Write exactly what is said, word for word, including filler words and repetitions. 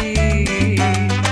ti.